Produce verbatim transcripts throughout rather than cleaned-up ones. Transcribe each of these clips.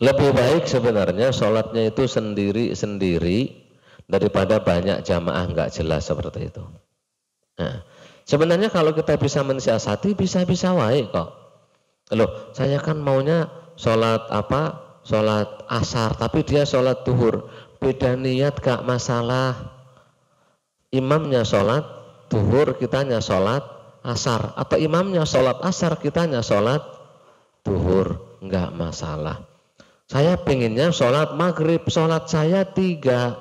Lebih baik sebenarnya sholatnya itu sendiri-sendiri daripada banyak jamaah nggak jelas seperti itu. Nah, sebenarnya kalau kita bisa mensiasati bisa-bisa wae kok. Loh, saya kan maunya sholat apa? Sholat asar, tapi dia sholat duhur. Beda niat gak masalah. Imamnya sholat duhur, kitanya sholat asar. Atau imamnya sholat asar, kitanya sholat duhur. Enggak masalah. Saya pengennya sholat maghrib, sholat saya tiga.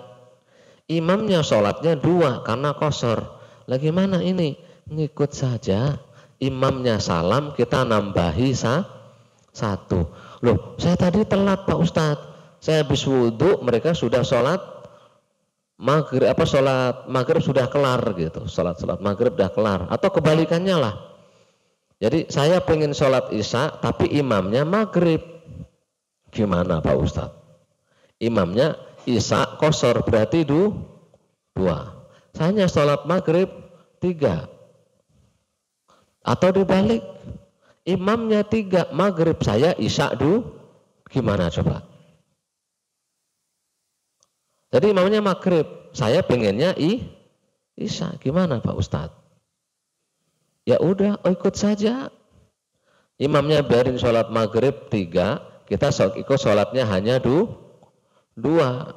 Imamnya sholatnya dua karena qashar. Lagi mana ini? Ngikut saja. Imamnya salam, kita nambahi sa, satu. Loh, saya tadi telat Pak Ustadz. Saya habis wudhu, mereka sudah sholat maghrib, apa sholat maghrib sudah kelar gitu, sholat sholat maghrib sudah kelar, atau kebalikannya lah. Jadi saya pengen sholat isya, tapi imamnya maghrib, gimana Pak Ustadz? Imamnya isya qashar berarti du, dua, saya sholat maghrib tiga, atau dibalik, imamnya tiga maghrib saya isya du, gimana coba? Jadi imamnya maghrib, saya pengennya i, isya, gimana Pak Ustadz? Ya udah, ikut saja. Imamnya biarin sholat maghrib tiga, kita ikut sholatnya hanya du, dua.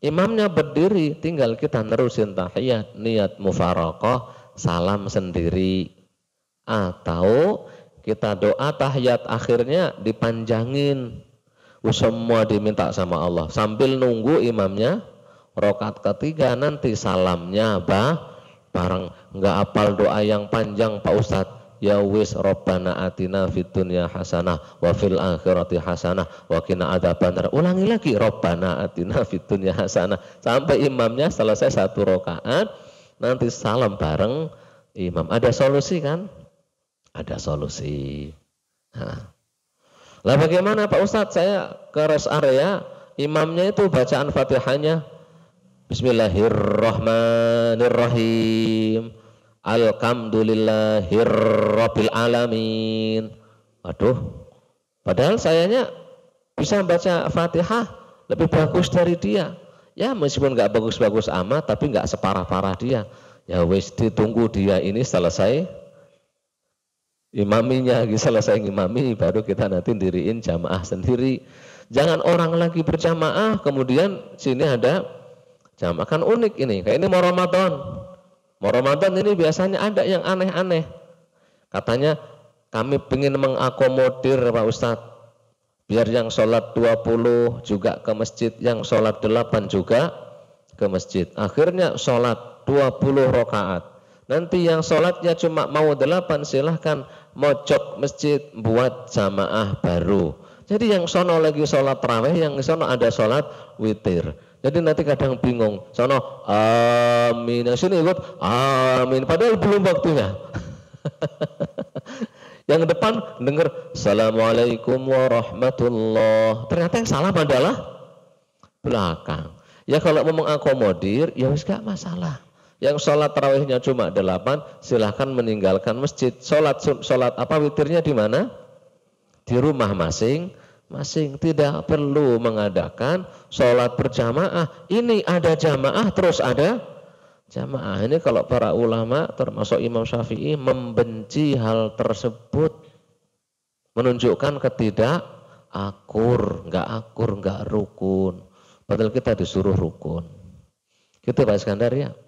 Imamnya berdiri, tinggal kita nerusin tahiyat, niat mufarokoh, salam sendiri. Atau kita doa tahiyat akhirnya dipanjangin. Semua diminta sama Allah sambil nunggu imamnya rokat ketiga, nanti salamnya bah bareng. Nggak apal doa yang panjang Pak Ustadz, ya wis robbana atina fid dunya hasanah wa fil akhirati hasanah wa qina adzabannar. Ulangi lagi robbana atina fid dunya hasanah sampai imamnya selesai satu rokaat, nanti salam bareng imam. Ada solusi kan? Ada solusi. Nah. Lah bagaimana Pak Ustadz, saya ke rest area, imamnya itu bacaan Fatihahnya Bismillahirrahmanirrahim, alhamdulillahirrabbil alamin. Aduh, padahal sayanya bisa baca Fatihah lebih bagus dari dia. Ya meskipun nggak bagus-bagus amat, tapi nggak separah-parah dia. Ya wis, ditunggu dia ini selesai imaminya, selesai ngimami baru kita nanti diriin jamaah sendiri. Jangan orang lagi berjamaah kemudian sini ada jamaah, kan unik ini. Kayak ini mau Ramadan, mau Ramadan ini biasanya ada yang aneh-aneh. Katanya kami pengen mengakomodir Pak Ustadz, biar yang sholat dua puluh juga ke masjid, yang sholat delapan juga ke masjid. Akhirnya sholat dua puluh rakaat. Nanti yang sholatnya cuma mau delapan silahkan mojok masjid buat jamaah baru. Jadi yang sono lagi sholat tarawih, yang sono ada sholat witir. Jadi nanti kadang bingung, sono amin, yang sini ikut amin, padahal belum waktunya. Yang depan dengar assalamualaikum warahmatullah, ternyata yang salah adalah belakang. Ya kalau mau mengakomodir ya wis gak masalah. Yang sholat tarawihnya cuma delapan, silahkan meninggalkan masjid. Sholat sholat apa witirnya di mana? Di rumah masing-masing. Tidak perlu mengadakan sholat berjamaah. Ini ada jamaah, terus ada jamaah. Ini kalau para ulama, termasuk Imam Syafi'i, membenci hal tersebut, menunjukkan ketidak akur, nggak akur, nggak rukun. Padahal kita disuruh rukun. Gitu Pak Iskandar ya.